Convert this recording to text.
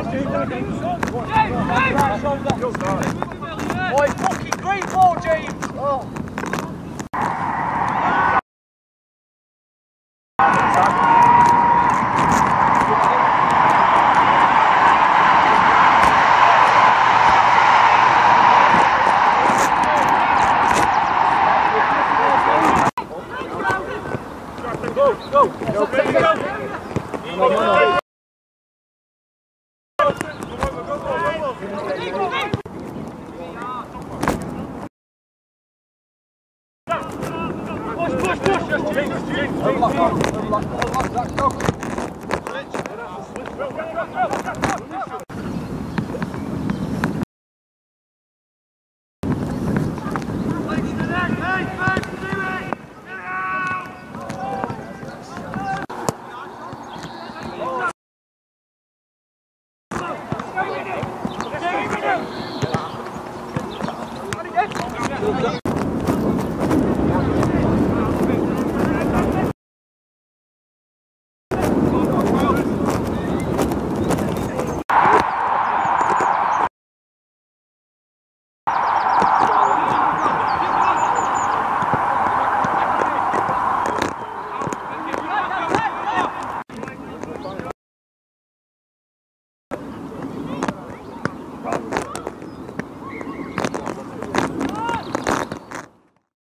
Oh, it's fucking great ball, James! Oh. Let's go.